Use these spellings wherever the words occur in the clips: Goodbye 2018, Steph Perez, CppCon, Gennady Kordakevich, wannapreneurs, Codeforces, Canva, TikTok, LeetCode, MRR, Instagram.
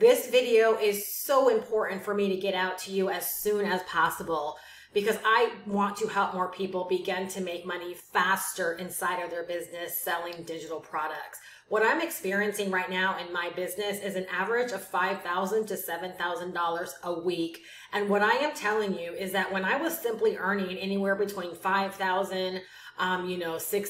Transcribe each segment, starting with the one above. This video is so important for me to get out to you as soon as possible, because I want to help more people begin to make money faster inside of their business selling digital products. What I'm experiencing right now in my business is an average of $5,000 to $7,000 a week. And what I am telling you is that when I was simply earning anywhere between $5,000, $6,000,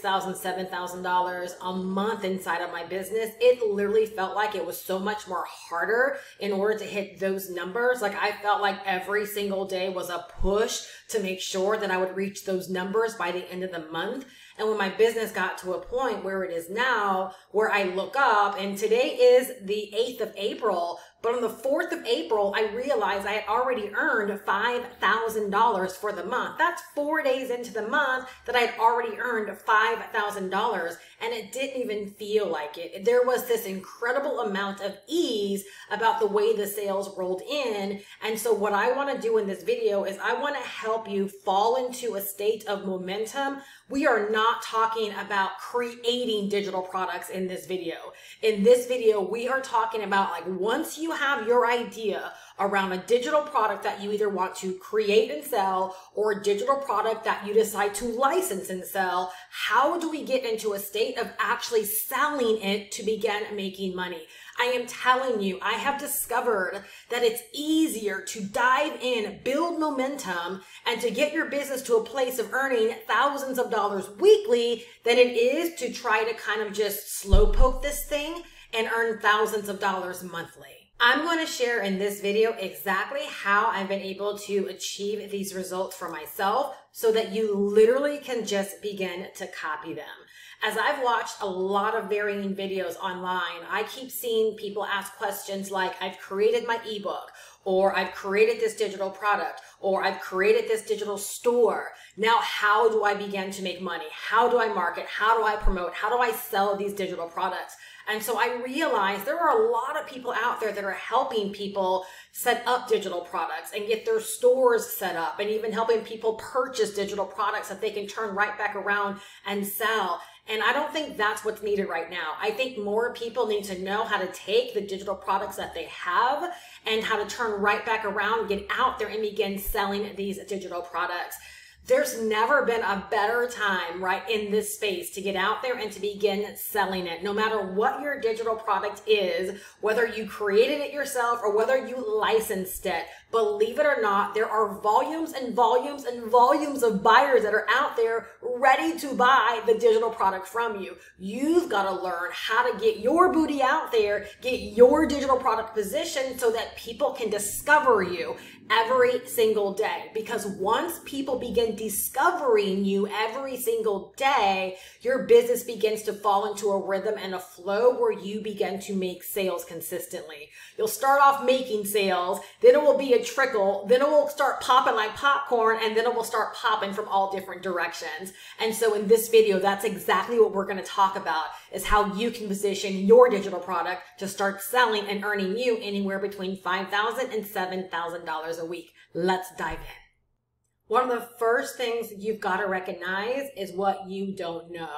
$7,000 a month inside of my business, it literally felt like it was so much more harder in order to hit those numbers. Like, I felt like every single day was a push to make sure that I would reach those numbers by the end of the month. And when my business got to a point where it is now, where I look up, and today is the 8th of April, but on the 4th of April, I realized I had already earned $5,000 for the month. That's 4 days into the month that I had already earned $5,000, and it didn't even feel like it. There was this incredible amount of ease about the way the sales rolled in. And so what I want to do in this video is I want to help you fall into a state of momentum. We are not talking about creating digital products in this video. In this video, we are talking about, like, once you have your idea around a digital product that you either want to create and sell, or a digital product that you decide to license and sell, how do we get into a state of actually selling it to begin making money? I am telling you, I have discovered that it's easier to dive in, build momentum, and to get your business to a place of earning thousands of dollars weekly than it is to try to kind of just slowpoke this thing and earn thousands of dollars monthly. I'm going to share in this video exactly how I've been able to achieve these results for myself, so that you literally can just begin to copy them. As I've watched a lot of varying videos online, I keep seeing people ask questions like, I've created my ebook, or I've created this digital product, or I've created this digital store. Now, how do I begin to make money? How do I market? How do I promote? How do I sell these digital products? And so I realized there are a lot of people out there that are helping people set up digital products and get their stores set up, and even helping people purchase digital products that they can turn right back around and sell. And I don't think that's what's needed right now. I think more people need to know how to take the digital products that they have and how to turn right back around, get out there, and begin selling these digital products. There's never been a better time, right, in this space to get out there and to begin selling it. No matter what your digital product is, whether you created it yourself or whether you licensed it, believe it or not, there are volumes and volumes and volumes of buyers that are out there ready to buy the digital product from you. You've got to learn how to get your booty out there, get your digital product positioned so that people can discover you every single day. Because once people begin discovering you every single day, your business begins to fall into a rhythm and a flow where you begin to make sales consistently. You'll start off making sales, then it will be a trickle, then it will start popping like popcorn, and then it will start popping from all different directions. And so in this video, that's exactly what we're going to talk about, is how you can position your digital product to start selling and earning you anywhere between $5,000 and $7,000 a week. Let's dive in. One of the first things you've got to recognize is what you don't know.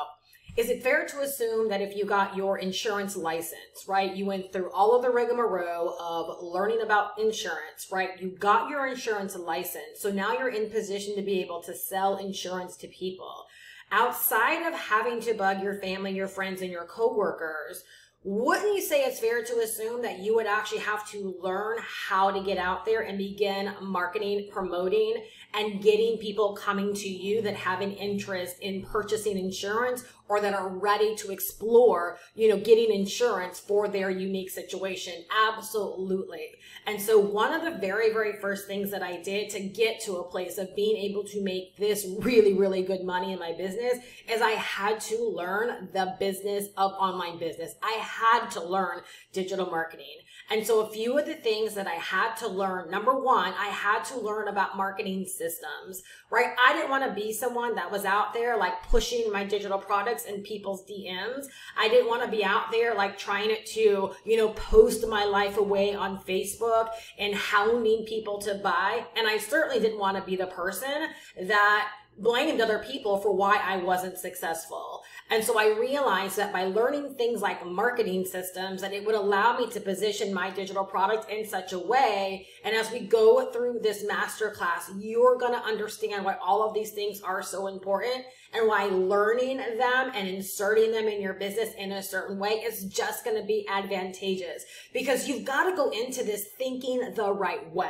Is it fair to assume that if you got your insurance license, right, you went through all of the rigmarole of learning about insurance, right? You got your insurance license, so now you're in position to be able to sell insurance to people. Outside of having to bug your family, your friends, and your coworkers, wouldn't you say it's fair to assume that you would actually have to learn how to get out there and begin marketing, promoting, and getting people coming to you that have an interest in purchasing insurance, or that are ready to explore, getting insurance for their unique situation? Absolutely. And so one of the very, very first things that I did to get to a place of being able to make this really, really good money in my business is I had to learn the business of online business. I had to learn digital marketing. And so a few of the things that I had to learn, number one, I had to learn about marketing systems, right? I didn't want to be someone that was out there like pushing my digital products in people's DMs. I didn't want to be out there like trying to, post my life away on Facebook and hounding people to buy. And I certainly didn't want to be the person that blamed other people for why I wasn't successful. And so I realized that by learning things like marketing systems, that it would allow me to position my digital product in such a way. And as we go through this masterclass, you're going to understand why all of these things are so important and why learning them and inserting them in your business in a certain way is just going to be advantageous, because you've got to go into this thinking the right way.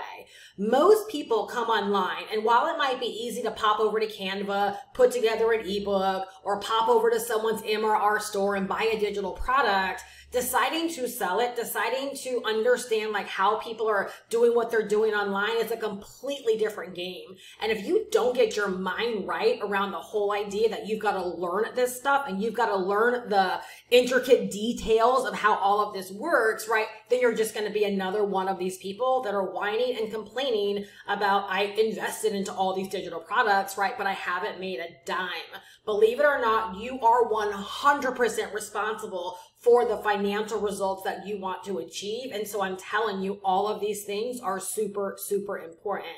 Most people come online, and while it might be easy to pop over to Canva, put together an ebook, or pop over to someone's MRR store and buy a digital product, deciding to sell it, deciding to understand like how people are doing what they're doing online is a completely different game. And if you don't get your mind right around the whole idea that you've got to learn this stuff and you've got to learn the intricate details of how all of this works, right? Then you're just going to be another one of these people that are whining and complaining about, I invested into all these digital products, right? But I haven't made a dime. Believe it or not, you are 100% responsible for the financial results that you want to achieve. And so I'm telling you, all of these things are super, super important.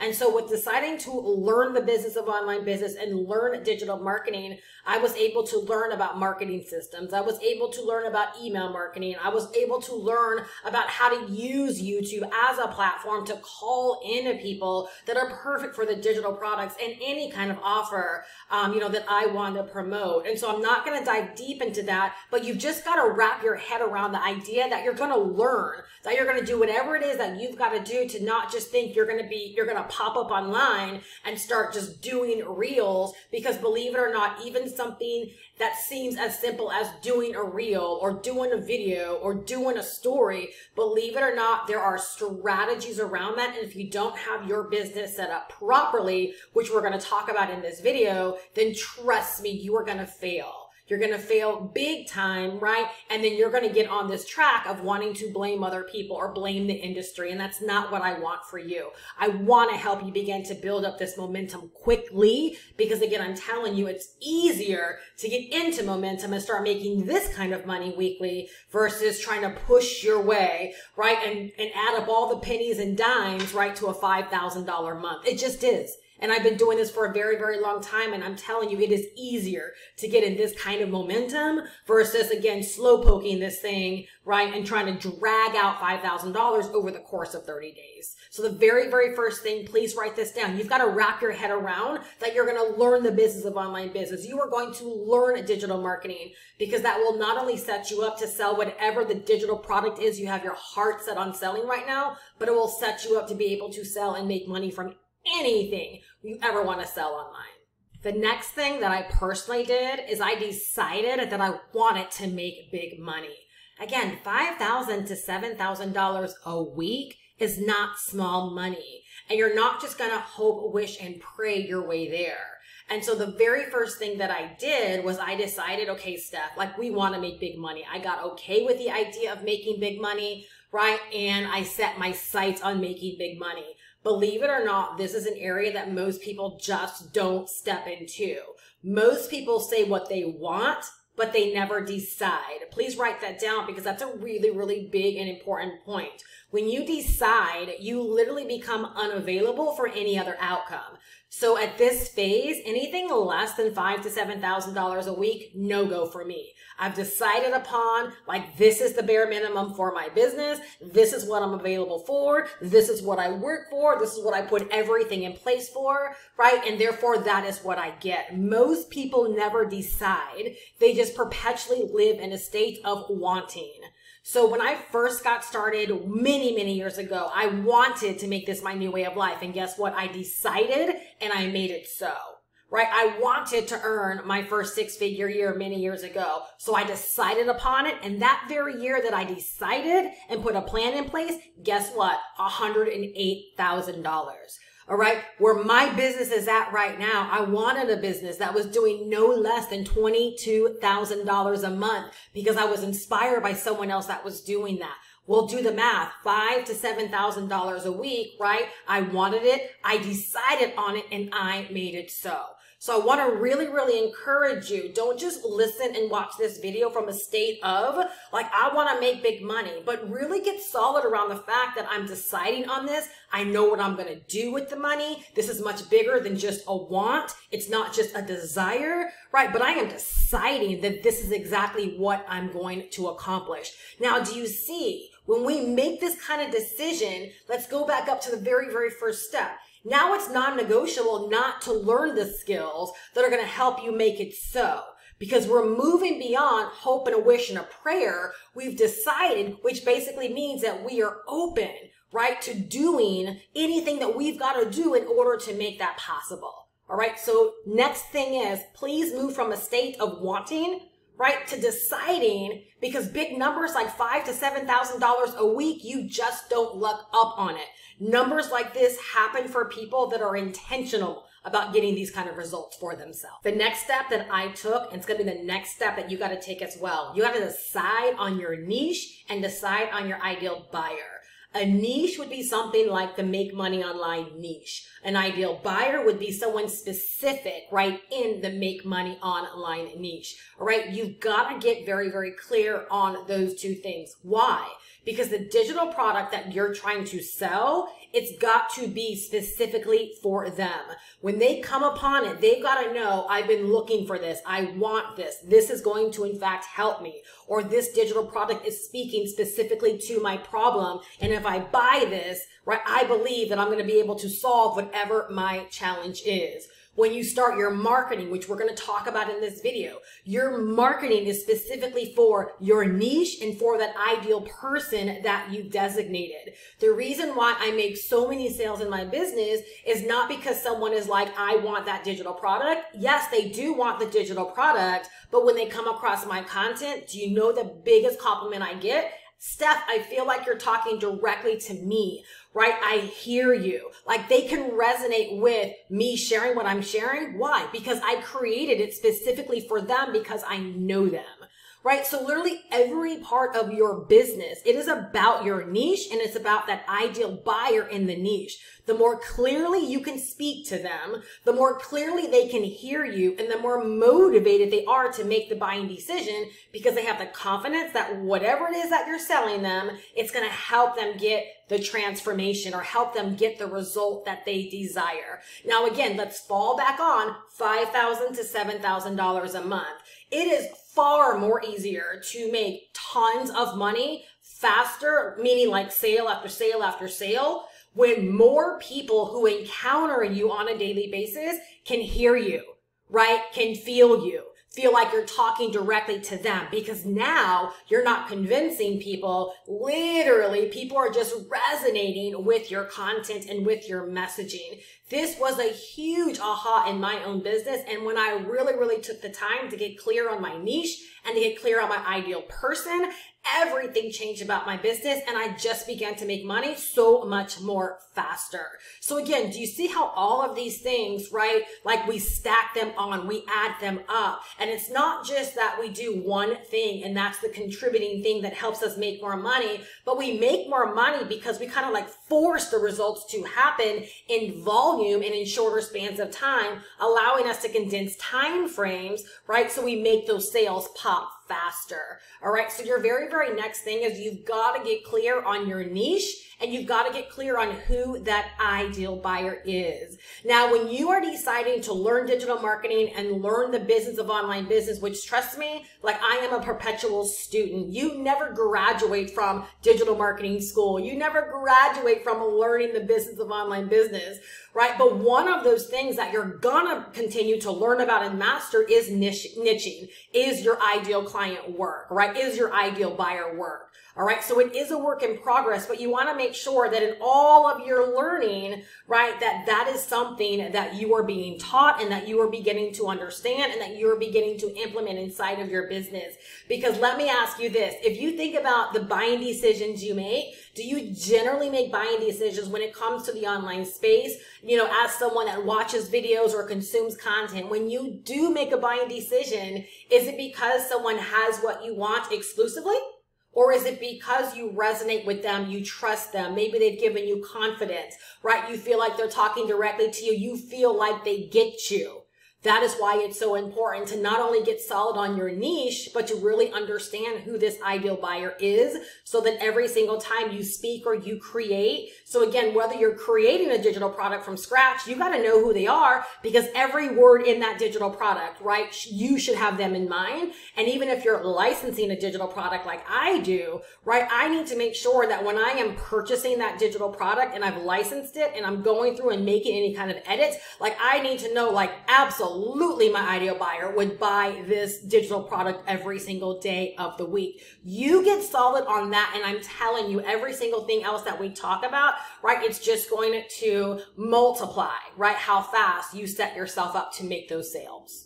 And so with deciding to learn the business of online business and learn digital marketing, I was able to learn about marketing systems. I was able to learn about email marketing. I was able to learn about how to use YouTube as a platform to call in people that are perfect for the digital products and any kind of offer, that I want to promote. And so I'm not going to dive deep into that, but you've just got to wrap your head around the idea that you're going to learn, that you're going to do whatever it is that you've got to do to not just think you're going to pop up online and start just doing reels, because believe it or not, even something that seems as simple as doing a reel or doing a video or doing a story, believe it or not, there are strategies around that. And if you don't have your business set up properly, which we're going to talk about in this video, then trust me, you are going to fail. You're going to fail big time, right? And then you're going to get on this track of wanting to blame other people or blame the industry. And that's not what I want for you. I want to help you begin to build up this momentum quickly, because again, I'm telling you, it's easier to get into momentum and start making this kind of money weekly versus trying to push your way, right? And add up all the pennies and dimes, right? To a $5,000 month. It just is. And I've been doing this for a very, very long time. And I'm telling you, it is easier to get in this kind of momentum versus, again, slow poking this thing, right? And trying to drag out $5,000 over the course of 30 days. So the very, very first thing, please write this down. You've got to wrap your head around that you're going to learn the business of online business. You are going to learn digital marketing, because that will not only set you up to sell whatever the digital product is you have your heart set on selling right now, but it will set you up to be able to sell and make money from anything you ever want to sell online. The next thing that I personally did is I decided that I wanted to make big money. Again, $5,000 to $7,000 a week is not small money. And you're not just going to hope, wish, and pray your way there. And so the very first thing that I did was I decided, okay, Steph, like, we want to make big money. I got okay with the idea of making big money, right? And I set my sights on making big money. Believe it or not, this is an area that most people just don't step into. Most people say what they want, but they never decide. Please write that down, because that's a really, really big and important point. When you decide, you literally become unavailable for any other outcome. So at this phase, anything less than $5,000 to $7,000 a week, no go for me. I've decided upon, like, this is the bare minimum for my business. This is what I'm available for. This is what I work for. This is what I put everything in place for, right? And therefore, that is what I get. Most people never decide. They just perpetually live in a state of wanting. So when I first got started many, many years ago, I wanted to make this my new way of life. And guess what? I decided and I made it so, right? I wanted to earn my first six-figure year many years ago. So I decided upon it. And that very year that I decided and put a plan in place, guess what? $108,000. All right. Where my business is at right now, I wanted a business that was doing no less than $22,000 a month, because I was inspired by someone else that was doing that. Well, do the math, $5,000 to $7,000 a week, right? I wanted it. I decided on it, and I made it so. So I want to really, really encourage you. Don't just listen and watch this video from a state of like, I want to make big money, but really get solid around the fact that I'm deciding on this. I know what I'm going to do with the money. This is much bigger than just a want. It's not just a desire, right? But I am deciding that this is exactly what I'm going to accomplish. Now, do you see? When we make this kind of decision, let's go back up to the very, very first step. Now it's non-negotiable not to learn the skills that are going to help you make it so. Because we're moving beyond hope and a wish and a prayer. We've decided, which basically means that we are open, right, to doing anything that we've got to do in order to make that possible. All right. So next thing is, please move from a state of wanting, right, to deciding, because big numbers like $5,000 to $7,000 a week, you just don't luck up on it. Numbers like this happen for people that are intentional about getting these kind of results for themselves. The next step that I took, and it's gonna be the next step that you gotta take as well, you gotta decide on your niche and decide on your ideal buyer. A niche would be something like the Make Money Online niche. An ideal buyer would be someone specific, right, in the Make Money Online niche. All right, you've got to get very, very clear on those two things. Why? Because the digital product that you're trying to sell, it's got to be specifically for them. When they come upon it, they've got to know, I've been looking for this. I want this. This is going to, in fact, help me. Or this digital product is speaking specifically to my problem. And if I buy this, right, I believe that I'm going to be able to solve whatever my challenge is. When you start your marketing, which we're going to talk about in this video, your marketing is specifically for your niche and for that ideal person that you designated. The reason why I make so many sales in my business is not because someone is like, I want that digital product. Yes, they do want the digital product, but when they come across my content, do you know the biggest compliment I get? Steph, I feel like you're talking directly to me, right? I hear you. Like, they can resonate with me sharing what I'm sharing. Why? Because I created it specifically for them because I know them, right? So literally every part of your business, it is about your niche and it's about that ideal buyer in the niche. The more clearly you can speak to them, the more clearly they can hear you, and the more motivated they are to make the buying decision, because they have the confidence that whatever it is that you're selling them, it's going to help them get the transformation or help them get the result that they desire. Now, again, let's fall back on $5,000 to $7,000 a month. It is far more easier to make tons of money faster, meaning like sale after sale after sale, when more people who encounter you on a daily basis can hear you, right? Can feel you, feel like you're talking directly to them, because now you're not convincing people. Literally, people are just resonating with your content and with your messaging. This was a huge aha in my own business. And when I really, really took the time to get clear on my niche and to get clear on my ideal person, everything changed about my business, and I just began to make money so much more faster. So again, do you see how all of these things, right, like we stack them on, we add them up, and it's not just that we do one thing and that's the contributing thing that helps us make more money, but we make more money because we kind of like force the results to happen in volume and in shorter spans of time, allowing us to condense time frames, right, so we make those sales pop faster. All right. So your very, very next thing is, you've got to get clear on your niche, and you've got to get clear on who that ideal buyer is. Now, when you are deciding to learn digital marketing and learn the business of online business, which, trust me, like, I am a perpetual student. You never graduate from digital marketing school. You never graduate from learning the business of online business, right? But one of those things that you're gonna continue to learn about and master is niching, is your ideal client work, right? Is your ideal buyer work. All right. So it is a work in progress, but you want to make sure that in all of your learning, right, that is something that you are being taught and that you are beginning to understand and that you're beginning to implement inside of your business. Because let me ask you this. If you think about the buying decisions you make, do you generally make buying decisions when it comes to the online space? You know, as someone that watches videos or consumes content, when you do make a buying decision, is it because someone has what you want exclusively? Or is it because you resonate with them, you trust them, maybe they've given you confidence, right? You feel like they're talking directly to you. You feel like they get you. That is why it's so important to not only get solid on your niche, but to really understand who this ideal buyer is so that every single time you speak or you create. So again, whether you're creating a digital product from scratch, you got to know who they are because every word in that digital product, right? You should have them in mind. And even if you're licensing a digital product like I do, right? I need to make sure that when I am purchasing that digital product and I've licensed it and I'm going through and making any kind of edits, like I need to know, like, absolutely, my ideal buyer would buy this digital product every single day of the week. You get solid on that, and I'm telling you, every single thing else that we talk about, right, it's just going to multiply, right, how fast you set yourself up to make those sales.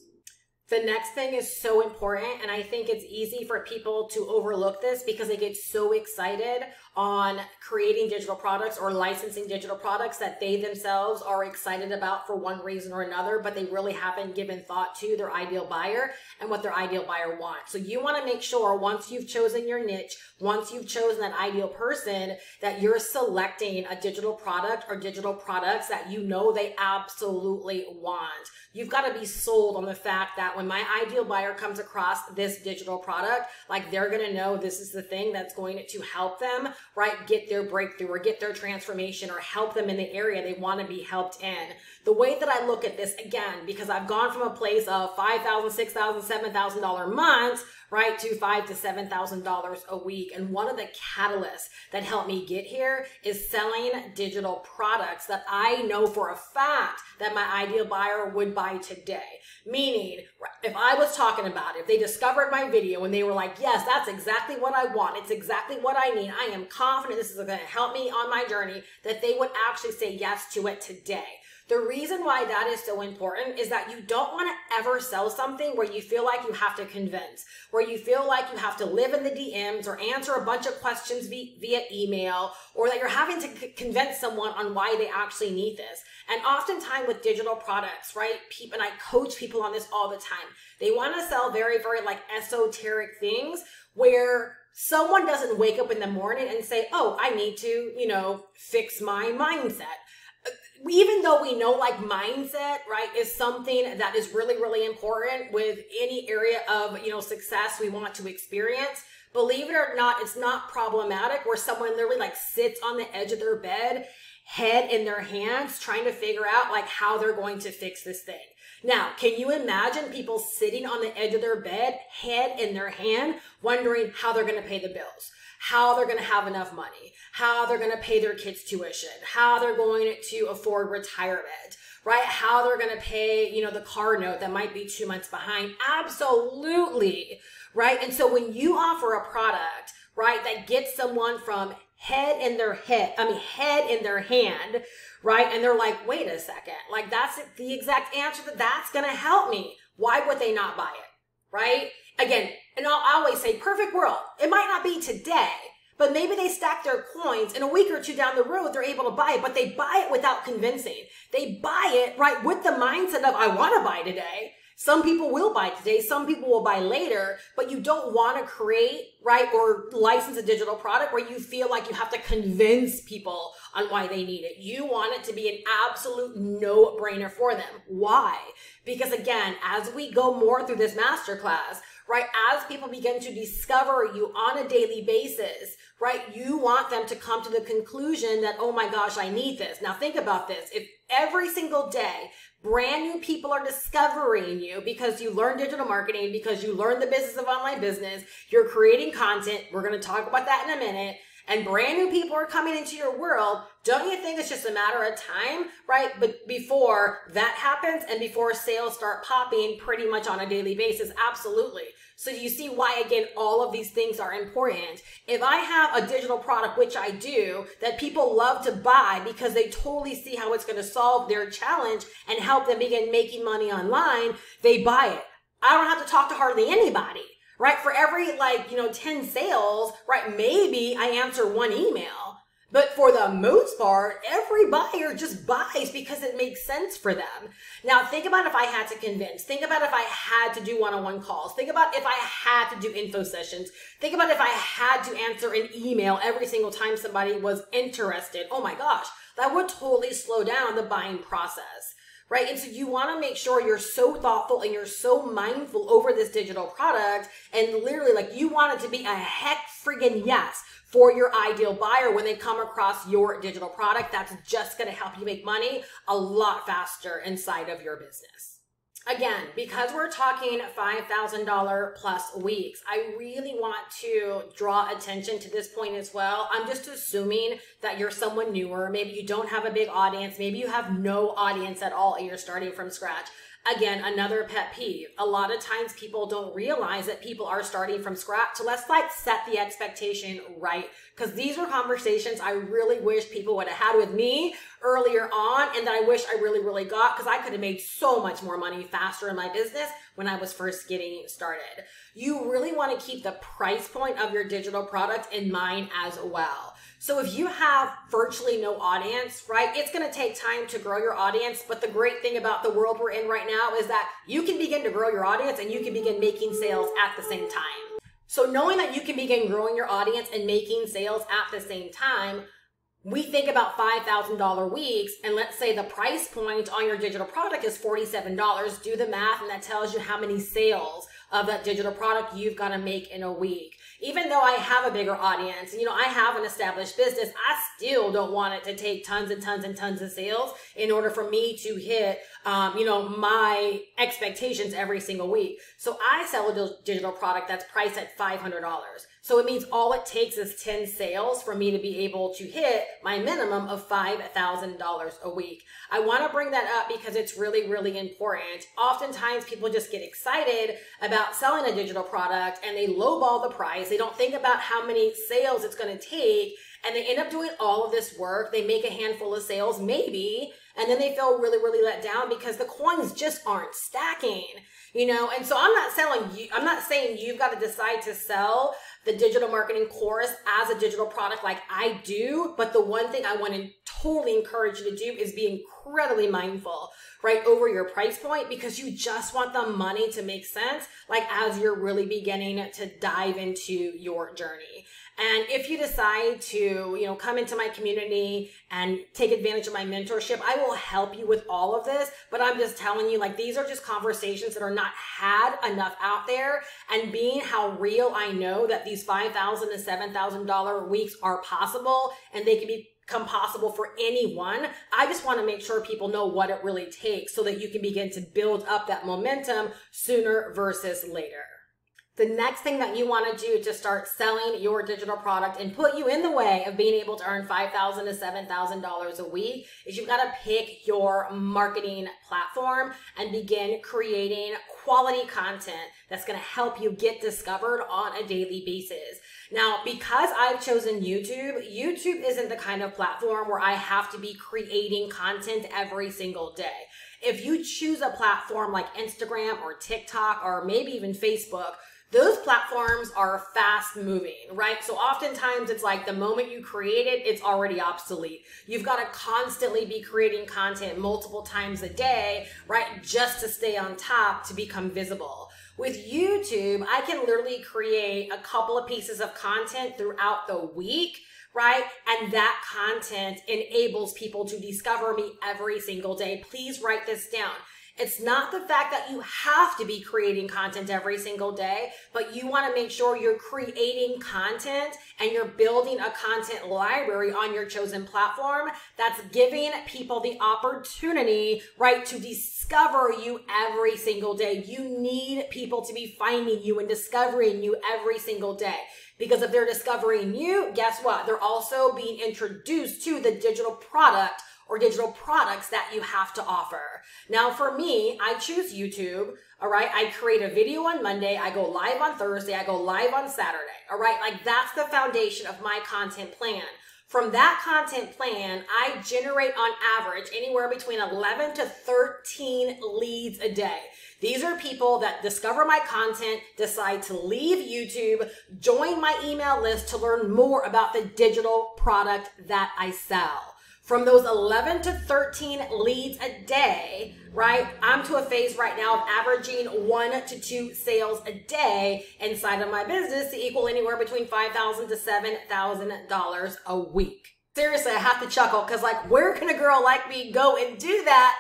The next thing is so important, and I think it's easy for people to overlook this because they get so excited on creating digital products or licensing digital products that they themselves are excited about for one reason or another, but they really haven't given thought to their ideal buyer and what their ideal buyer wants. So you want to make sure once you've chosen your niche, once you've chosen that ideal person, that you're selecting a digital product or digital products that you know they absolutely want. You've got to be sold on the fact that when my ideal buyer comes across this digital product, like they're going to know this is the thing that's going to help them, right, get their breakthrough or get their transformation or help them in the area they want to be helped in. The way that I look at this, again, because I've gone from a place of $5,000, $6,000, $7,000 months, right, to $5,000 to $7,000 a week. And one of the catalysts that helped me get here is selling digital products that I know for a fact that my ideal buyer would buy today. Meaning, if I was talking about it, if they discovered my video and they were like, yes, that's exactly what I want. It's exactly what I need. I am confident this is going to help me on my journey, that they would actually say yes to it today. The reason why that is so important is that you don't want to ever sell something where you feel like you have to convince, where you feel like you have to live in the DMs or answer a bunch of questions via email, or that you're having to convince someone on why they actually need this. And oftentimes with digital products, right, and I coach people on this all the time, they want to sell very, very like esoteric things where someone doesn't wake up in the morning and say, oh, I need to, you know, fix my mindset. Even though we know like mindset, right, is something that is really, really important with any area of, you know, success we want to experience. Believe it or not, it's not problematic where someone literally like sits on the edge of their bed, head in their hands, trying to figure out like how they're going to fix this thing. Now, can you imagine people sitting on the edge of their bed, head in their hand, wondering how they're going to pay the bills, how they're going to have enough money, how they're going to pay their kids' tuition, how they're going to afford retirement, right? How they're going to pay, you know, the car note that might be 2 months behind. Absolutely, right? And so when you offer a product, right, that gets someone from head in their hand, right? And they're like, wait a second, like that's the exact answer that's going to help me. Why would they not buy it? Right? Again, and I always say perfect world. It might not be today, but maybe they stack their coins and a week or two down the road, they're able to buy it, but they buy it without convincing. They buy it, right, with the mindset of I want to buy today. Some people will buy today, some people will buy later, but you don't want to create, right, or license a digital product where you feel like you have to convince people on why they need it. You want it to be an absolute no-brainer for them. Why? Because again, as we go more through this masterclass, right, as people begin to discover you on a daily basis, right, you want them to come to the conclusion that, oh my gosh, I need this. Now think about this. If every single day, brand new people are discovering you because you learned digital marketing, because you learned the business of online business, you're creating content. We're going to talk about that in a minute. And brand new people are coming into your world. Don't you think it's just a matter of time, right? But before that happens and before sales start popping pretty much on a daily basis, absolutely. So you see why, again, all of these things are important. If I have a digital product, which I do, that people love to buy because they totally see how it's going to solve their challenge and help them begin making money online, they buy it. I don't have to talk to hardly anybody. Right? For every 10 sales, right? Maybe I answer one email, but for the most part, every buyer just buys because it makes sense for them. Now think about if I had to convince, think about if I had to do one-on-one calls, think about if I had to do info sessions, think about if I had to answer an email every single time somebody was interested. Oh my gosh, that would totally slow down the buying process. right? And so you want to make sure you're so thoughtful and you're so mindful over this digital product, and literally like you want it to be a heck friggin' yes for your ideal buyer when they come across your digital product. That's just going to help you make money a lot faster inside of your business. Again, because we're talking $5,000 plus weeks, I really want to draw attention to this point as well. I'm just assuming that you're someone newer. Maybe you don't have a big audience. Maybe you have no audience at all and you're starting from scratch. Again, another pet peeve. A lot of times people don't realize that people are starting from scratch. So let's like set the expectation right, because these were conversations I really wish people would have had with me earlier on, and that I wish I really got, because I could have made so much more money faster in my business when I was first getting started. You really want to keep the price point of your digital product in mind as well. So if you have virtually no audience, right, it's going to take time to grow your audience. But the great thing about the world we're in right now is that you can begin to grow your audience and you can begin making sales at the same time. So knowing that you can begin growing your audience and making sales at the same time, we think about $5,000 weeks, and let's say the price point on your digital product is $47. Do the math, and that tells you how many sales of that digital product you've got to make in a week. Even though I have a bigger audience, you know, I have an established business, I still don't want it to take tons and tons and tons of sales in order for me to hit, you know, my expectations every single week. So I sell a digital product that's priced at $500. So it means all it takes is 10 sales for me to be able to hit my minimum of $5,000 a week. I want to bring that up because it's really important. Oftentimes people just get excited about selling a digital product and they lowball the price. They don't think about how many sales it's going to take, and they end up doing all of this work. They make a handful of sales maybe, and then they feel really let down because the coins just aren't stacking, you know? And so I'm not saying you've got to decide to sell the digital marketing course as a digital product like I do, but the one thing I want to totally encourage you to do is be incredibly mindful, right, over your price point, because you just want the money to make sense, like as you're really beginning to dive into your journey. And if you decide to, you know, come into my community and take advantage of my mentorship, I will help you with all of this. But I'm just telling you, like, these are just conversations that are not had enough out there. And being how real I know that these $5,000 to $7,000 weeks are possible, and they can become possible for anyone, I just want to make sure people know what it really takes so that you can begin to build up that momentum sooner versus later. The next thing that you want to do to start selling your digital product and put you in the way of being able to earn $5,000 to $7,000 a week is you've got to pick your marketing platform and begin creating quality content that's going to help you get discovered on a daily basis. Now, because I've chosen YouTube, YouTube isn't the kind of platform where I have to be creating content every single day. If you choose a platform like Instagram or TikTok or maybe even Facebook, those platforms are fast moving, right? So oftentimes it's like the moment you create it, it's already obsolete. You've got to constantly be creating content multiple times a day, right? Just to stay on top, to become visible. With YouTube, I can literally create a couple of pieces of content throughout the week, right? And that content enables people to discover me every single day. Please write this down. It's not the fact that you have to be creating content every single day, but you want to make sure you're creating content and you're building a content library on your chosen platform that's giving people the opportunity, right, to discover you every single day. You need people to be finding you and discovering you every single day. Because if they're discovering you, guess what? They're also being introduced to the digital product or digital products that you have to offer. Now, for me, I choose YouTube, all right? I create a video on Monday, I go live on Thursday, I go live on Saturday, all right? Like, that's the foundation of my content plan. From that content plan, I generate on average anywhere between 11 to 13 leads a day. These are people that discover my content, decide to leave YouTube, join my email list to learn more about the digital product that I sell. From those 11 to 13 leads a day, right, I'm to a phase right now of averaging 1 to 2 sales a day inside of my business to equal anywhere between $5,000 to $7,000 a week. Seriously, I have to chuckle because, like, where can a girl like me go and do that?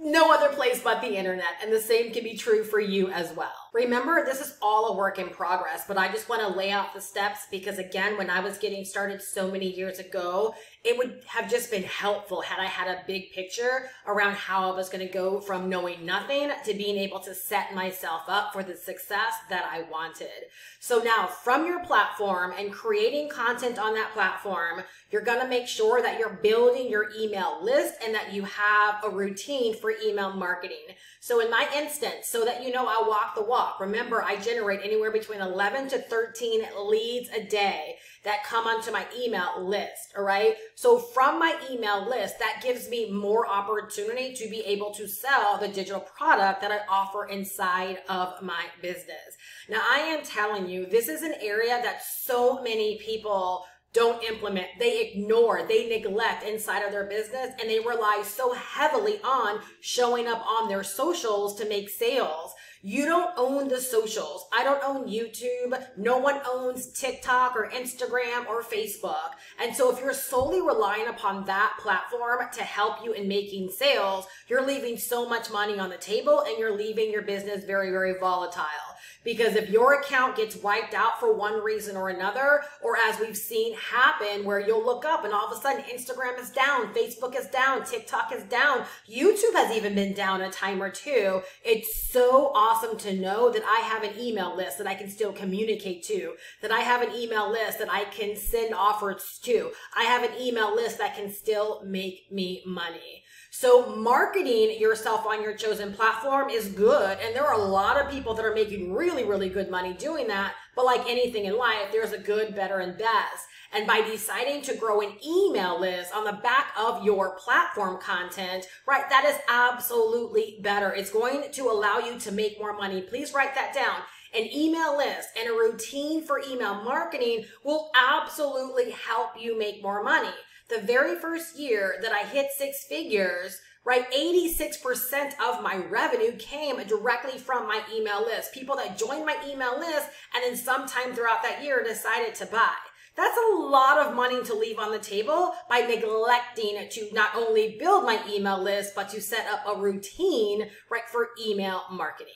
no other place but the internet, and the same can be true for you as well. Remember, this is all a work in progress, but I just want to lay out the steps because, again, when I was getting started so many years ago, it would have just been helpful had I had a big picture around how I was going to go from knowing nothing to being able to set myself up for the success that I wanted. So now, from your platform and creating content on that platform, you're going to make sure that you're building your email list and that you have a routine for email marketing. So in my instance, so that you know I walk the walk, remember I generate anywhere between 11 to 13 leads a day that come onto my email list, all right? So from my email list, that gives me more opportunity to be able to sell the digital product that I offer inside of my business. Now, I am telling you, this is an area that so many people don't implement, they ignore, they neglect inside of their business, and they rely so heavily on showing up on their socials to make sales. You don't own the socials. I don't own YouTube. No one owns TikTok or Instagram or Facebook. And so if you're solely relying upon that platform to help you in making sales, you're leaving so much money on the table and you're leaving your business very, very volatile. Because if your account gets wiped out for one reason or another, or as we've seen happen where you'll look up and all of a sudden Instagram is down, Facebook is down, TikTok is down, YouTube has even been down a time or two, it's so awesome to know that I have an email list that I can still communicate to, that I have an email list that I can send offers to, I have an email list that can still make me money. So marketing yourself on your chosen platform is good, and there are a lot of people that are making really, really good money doing that, but like anything in life, there's a good, better, and best. And by deciding to grow an email list on the back of your platform content, right, that is absolutely better. It's going to allow you to make more money. Please write that down. An email list and a routine for email marketing will absolutely help you make more money. The very first year that I hit six figures, right, 86% of my revenue came directly from my email list. People that joined my email list and then sometime throughout that year decided to buy. That's a lot of money to leave on the table by neglecting to not only build my email list, but to set up a routine, right, for email marketing.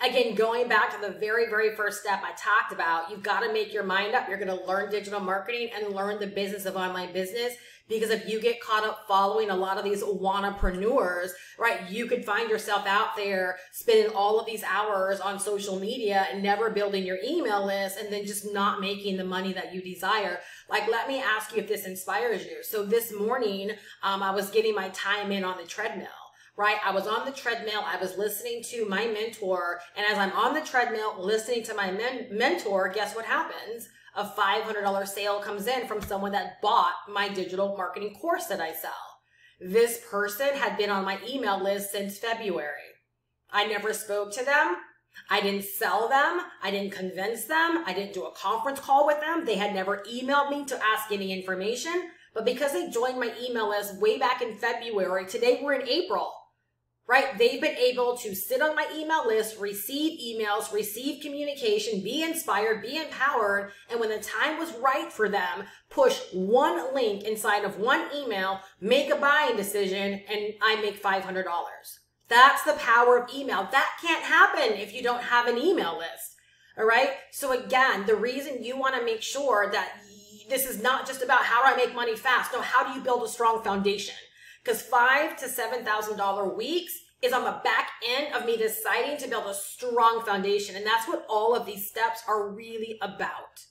Again, going back to the very, very first step I talked about, you've got to make your mind up. You're going to learn digital marketing and learn the business of online business. Because if you get caught up following a lot of these wannapreneurs, right, you could find yourself out there spending all of these hours on social media and never building your email list and then just not making the money that you desire. Like, let me ask you if this inspires you. So this morning, I was getting my time in on the treadmill. Right? I was on the treadmill. I was listening to my mentor. And as I'm on the treadmill listening to my mentor, guess what happens? A $500 sale comes in from someone that bought my digital marketing course that I sell. This person had been on my email list since February. I never spoke to them. I didn't sell them. I didn't convince them. I didn't do a conference call with them. They had never emailed me to ask any information. But because they joined my email list way back in February, today we're in April. Right? They've been able to sit on my email list, receive emails, receive communication, be inspired, be empowered. And when the time was right for them, push one link inside of one email, make a buying decision, and I make $500. That's the power of email. That can't happen if you don't have an email list. All right. So again, the reason you want to make sure that this is not just about how do I make money fast? No, how do you build a strong foundation? Because $5,000 to $7,000 weeks is on the back end of me deciding to build a strong foundation. And that's what all of these steps are really about.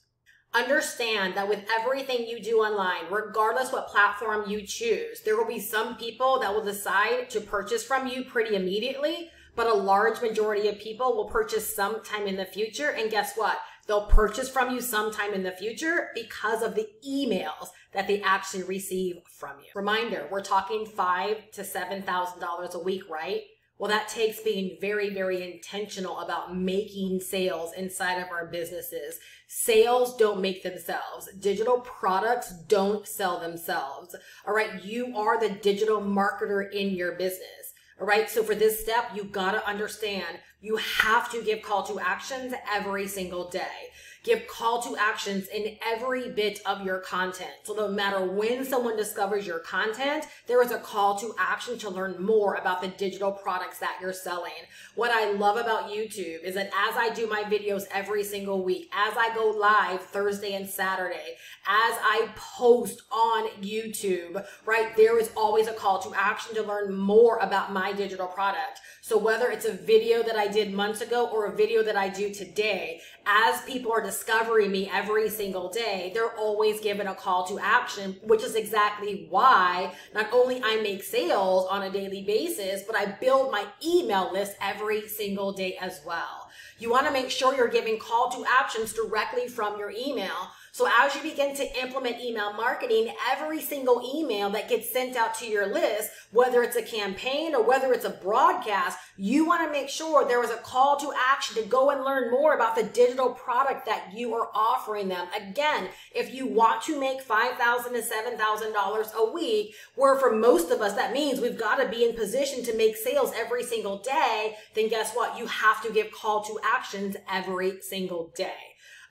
Understand that with everything you do online, regardless what platform you choose, there will be some people that will decide to purchase from you pretty immediately, but a large majority of people will purchase sometime in the future. And guess what? They'll purchase from you sometime in the future because of the emails that they actually receive from you. Reminder, we're talking $5,000 to $7,000 a week, right? Well, that takes being very, very intentional about making sales inside of our businesses. Sales don't make themselves. Digital products don't sell themselves. All right, you are the digital marketer in your business. All right, so for this step, you've got to understand you have to give call to actions every single day. Give call to actions in every bit of your content. So no matter when someone discovers your content, there is a call to action to learn more about the digital products that you're selling. What I love about YouTube is that as I do my videos every single week, as I go live Thursday and Saturday, as I post on YouTube, right, there is always a call to action to learn more about my digital product. So whether it's a video that I did months ago or a video that I do today, as people are discovering me every single day, they're always given a call to action, which is exactly why not only I make sales on a daily basis, but I build my email list every single day as well. You want to make sure you're giving call to actions directly from your email. So as you begin to implement email marketing, every single email that gets sent out to your list, whether it's a campaign or whether it's a broadcast, you want to make sure there is a call to action to go and learn more about the digital product that you are offering them. Again, if you want to make $5,000 to $7,000 a week, where for most of us, that means we've got to be in position to make sales every single day, then guess what? You have to give call to actions every single day.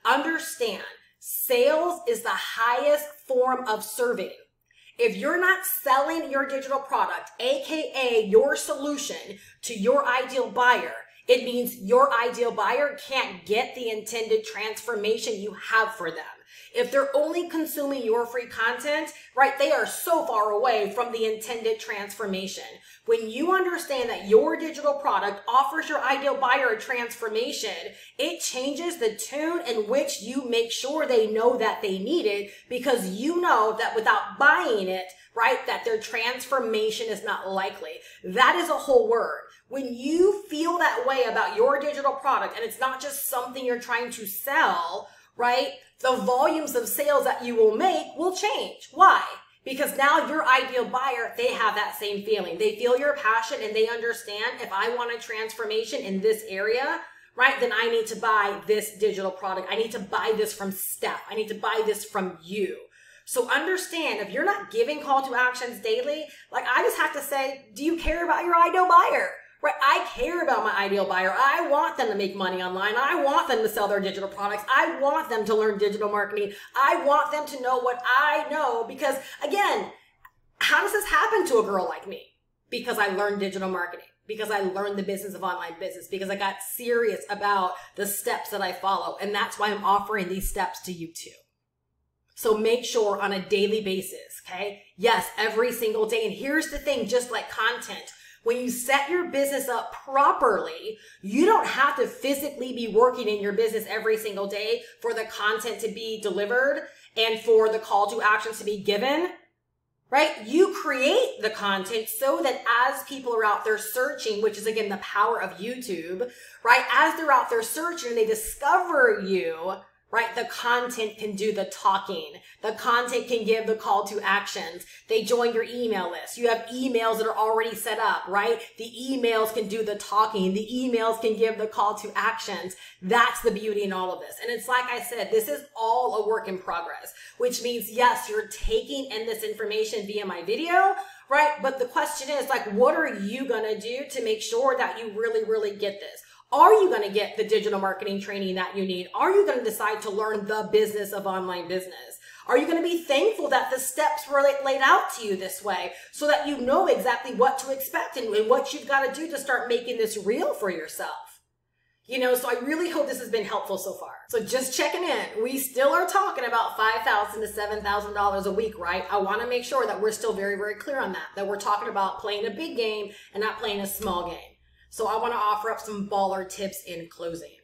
Understand, sales is the highest form of serving. If you're not selling your digital product, aka your solution, to your ideal buyer, it means your ideal buyer can't get the intended transformation you have for them. If they're only consuming your free content, right, they are so far away from the intended transformation. When you understand that your digital product offers your ideal buyer a transformation, it changes the tune in which you make sure they know that they need it, because you know that without buying it, right, that their transformation is not likely. That is a whole word. When you feel that way about your digital product, and it's not just something you're trying to sell, right, the volumes of sales that you will make will change. Why? Because now your ideal buyer, they have that same feeling. They feel your passion and they understand, if I want a transformation in this area, right, then I need to buy this digital product. I need to buy this from Steph. I need to buy this from you. So understand, if you're not giving call to actions daily, like I just have to say, do you care about your ideal buyer? Right? I care about my ideal buyer. I want them to make money online. I want them to sell their digital products. I want them to learn digital marketing. I want them to know what I know, because again, how does this happen to a girl like me? Because I learned digital marketing, because I learned the business of online business, because I got serious about the steps that I follow. And that's why I'm offering these steps to you too. So make sure on a daily basis, okay? Yes, every single day. And here's the thing, just like content, when you set your business up properly, you don't have to physically be working in your business every single day for the content to be delivered and for the call to actions to be given, right? You create the content so that as people are out there searching, which is again, the power of YouTube, right? As they're out there searching and they discover you, right, the content can do the talking. The content can give the call to actions. They join your email list. You have emails that are already set up, right? The emails can do the talking. The emails can give the call to actions. That's the beauty in all of this. And it's like I said, this is all a work in progress, which means, yes, you're taking in this information via my video, right? But the question is, like, what are you gonna do to make sure that you really, really get this? Are you going to get the digital marketing training that you need? Are you going to decide to learn the business of online business? Are you going to be thankful that the steps were laid out to you this way so that you know exactly what to expect and what you've got to do to start making this real for yourself? You know, so I really hope this has been helpful so far. So just checking in, we still are talking about $5,000 to $7,000 a week, right? I want to make sure that we're still very, very clear on that we're talking about playing a big game and not playing a small game. So I want to offer up some baller tips in closing.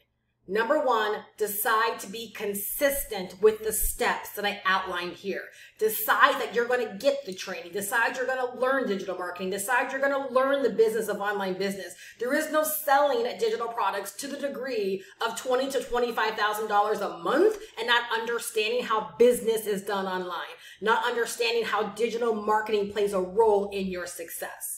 Number one, decide to be consistent with the steps that I outlined here. Decide that you're going to get the training. Decide you're going to learn digital marketing. Decide you're going to learn the business of online business. There is no selling digital products to the degree of $20,000 to $25,000 a month and not understanding how business is done online, not understanding how digital marketing plays a role in your success.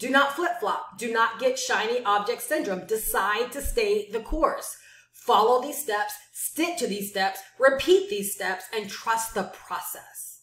Do not flip-flop. Do not get shiny object syndrome. Decide to stay the course. Follow these steps, stick to these steps, repeat these steps, and trust the process.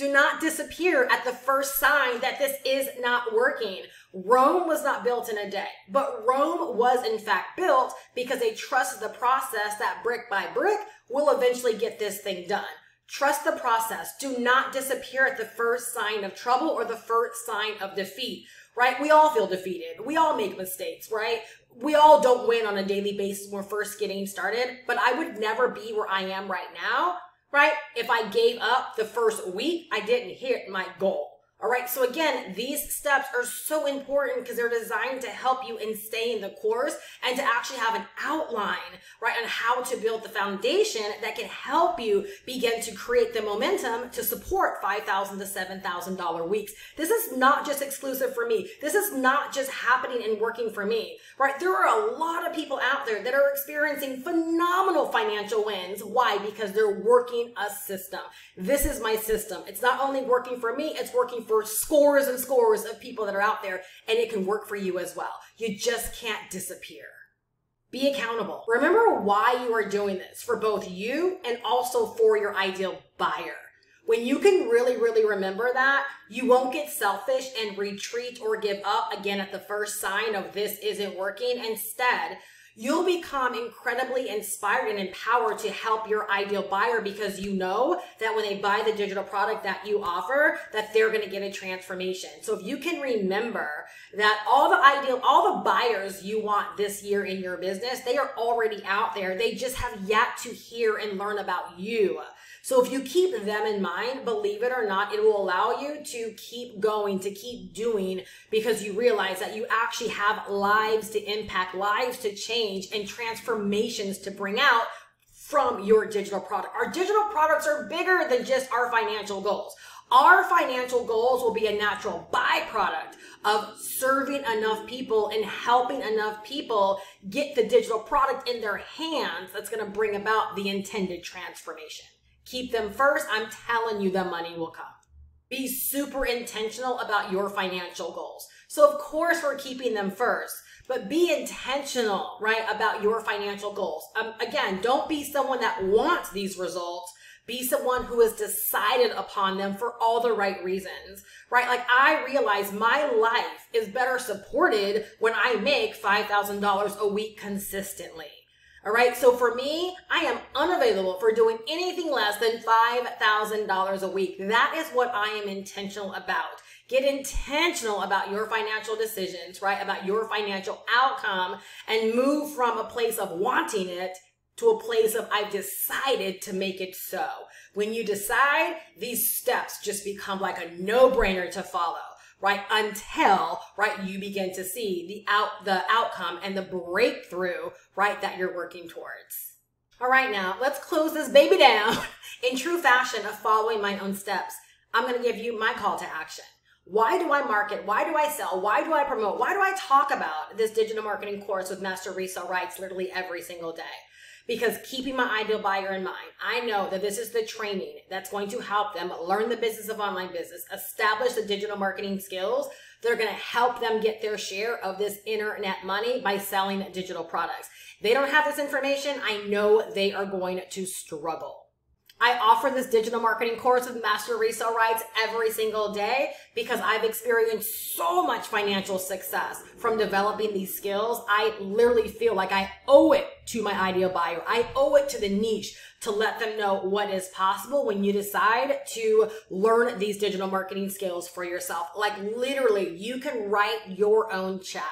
Do not disappear at the first sign that this is not working. Rome was not built in a day, but Rome was in fact built because they trusted the process that brick by brick will eventually get this thing done. Trust the process. Do not disappear at the first sign of trouble or the first sign of defeat, right? We all feel defeated. We all make mistakes, right? We all don't win on a daily basis when we're first getting started, but I would never be where I am right now, right? If I gave up the first week, I didn't hit my goal. All right. So again, these steps are so important because they're designed to help you in staying the course and to actually have an outline, right, on how to build the foundation that can help you begin to create the momentum to support $5,000 to $7,000 weeks. This is not just exclusive for me. This is not just happening and working for me, right? There are a lot of people out there that are experiencing phenomenal financial wins. Why? Because they're working a system. This is my system. It's not only working for me, it's working for scores and scores of people that are out there, and it can work for you as well. You just can't disappear. Be accountable. Remember why you are doing this for both you and also for your ideal buyer. When you can really, really remember that, you won't get selfish and retreat or give up again at the first sign of this isn't working. Instead, you'll become incredibly inspired and empowered to help your ideal buyer because you know that when they buy the digital product that you offer, that they're going to get a transformation. So if you can remember that all the buyers you want this year in your business, they are already out there. They just have yet to hear and learn about you. So if you keep them in mind, believe it or not, it will allow you to keep going, to keep doing, because you realize that you actually have lives to impact, lives to change, and transformations to bring out from your digital product. Our digital products are bigger than just our financial goals. Our financial goals will be a natural byproduct of serving enough people and helping enough people get the digital product in their hands that's going to bring about the intended transformation. Keep them first. I'm telling you, the money will come. Be super intentional about your financial goals. So of course we're keeping them first, but be intentional, right, about your financial goals. Again, don't be someone that wants these results. Be someone who has decided upon them for all the right reasons, right? Like, I realize my life is better supported when I make $5,000 a week consistently. All right. So for me, I am unavailable for doing anything less than $5,000 a week. That is what I am intentional about. Get intentional about your financial decisions, right? About your financial outcome, and move from a place of wanting it to a place of I've decided to make it so. When you decide, these steps just become like a no-brainer to follow, right? Until, right, you begin to see the outcome and the breakthrough, right, that you're working towards. All right, now let's close this baby down in true fashion of following my own steps. I'm going to give you my call to action. Why do I market? Why do I sell? Why do I promote? Why do I talk about this digital marketing course with Master Resale Rights literally every single day? Because keeping my ideal buyer in mind, I know that this is the training that's going to help them learn the business of online business, establish the digital marketing skills that are going to help them get their share of this internet money by selling digital products. They don't have this information. I know they are going to struggle. I offer this digital marketing course with Master Resale Rights every single day because I've experienced so much financial success from developing these skills. I literally feel like I owe it to my ideal buyer. I owe it to the niche to let them know what is possible when you decide to learn these digital marketing skills for yourself. Like, literally, you can write your own check,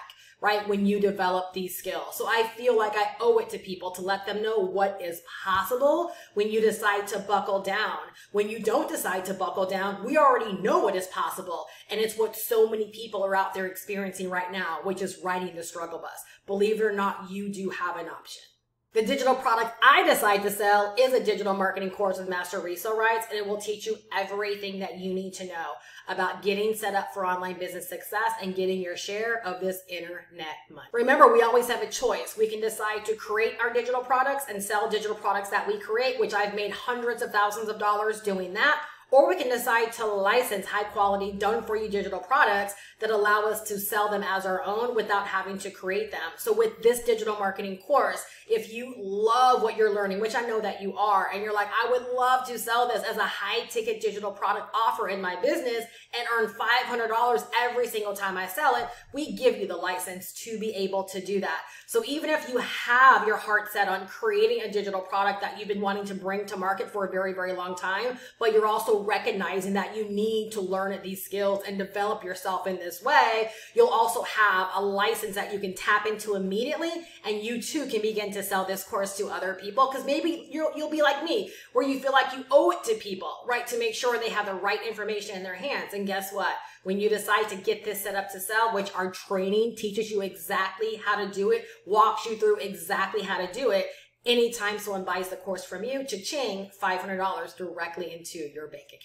right, when you develop these skills. So I feel like I owe it to people to let them know what is possible when you decide to buckle down. When you don't decide to buckle down, we already know what is possible. And it's what so many people are out there experiencing right now, which is riding the struggle bus. Believe it or not, you do have an option. The digital product I decide to sell is a digital marketing course with Master Resale Rights, and it will teach you everything that you need to know about getting set up for online business success and getting your share of this internet money. Remember, we always have a choice. We can decide to create our digital products and sell digital products that we create, which I've made hundreds of thousands of dollars doing that, or we can decide to license high quality, done for you digital products that allow us to sell them as our own without having to create them. So with this digital marketing course, if you love what you're learning, which I know that you are, and you're like, I would love to sell this as a high ticket digital product offer in my business and earn $500 every single time I sell it, we give you the license to be able to do that. So even if you have your heart set on creating a digital product that you've been wanting to bring to market for a very, very long time, but you're also recognizing that you need to learn these skills and develop yourself in this way, you'll also have a license that you can tap into immediately, and you too can begin to sell this course to other people. Because maybe you'll be like me, where you feel like you owe it to people, right, to make sure they have the right information in their hands. And guess what? When you decide to get this set up to sell, which our training teaches you exactly how to do it, walks you through exactly how to do it, anytime someone buys the course from you, cha-ching, $500 directly into your bank account.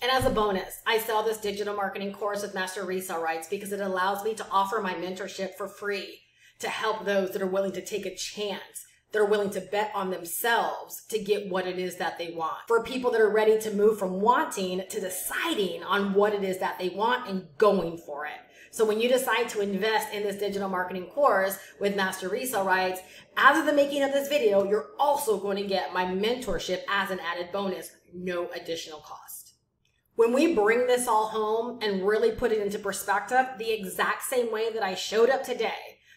And as a bonus, I sell this digital marketing course with master resale rights because it allows me to offer my mentorship for free to help those that are willing to take a chance, that are willing to bet on themselves to get what it is that they want. For people that are ready to move from wanting to deciding on what it is that they want and going for it. So when you decide to invest in this digital marketing course with master resale rights, as of the making of this video, you're also going to get my mentorship as an added bonus, no additional cost. When we bring this all home and really put it into perspective, the exact same way that I showed up today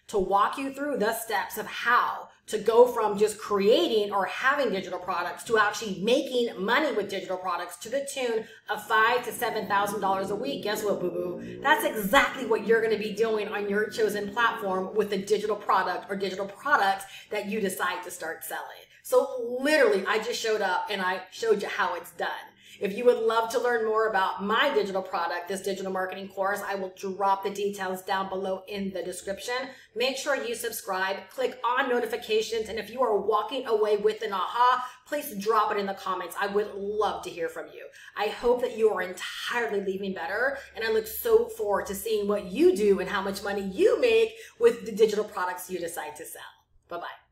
to walk you through the steps of how to go from just creating or having digital products to actually making money with digital products to the tune of $5,000 to $7,000 a week. Guess what, boo-boo? That's exactly what you're gonna be doing on your chosen platform with the digital product or digital products that you decide to start selling. So literally, I just showed up and I showed you how it's done. If you would love to learn more about my digital product, this digital marketing course, I will drop the details down below in the description. Make sure you subscribe, click on notifications, and if you are walking away with an aha, please drop it in the comments. I would love to hear from you. I hope that you are entirely leaving better, and I look so forward to seeing what you do and how much money you make with the digital products you decide to sell. Bye-bye.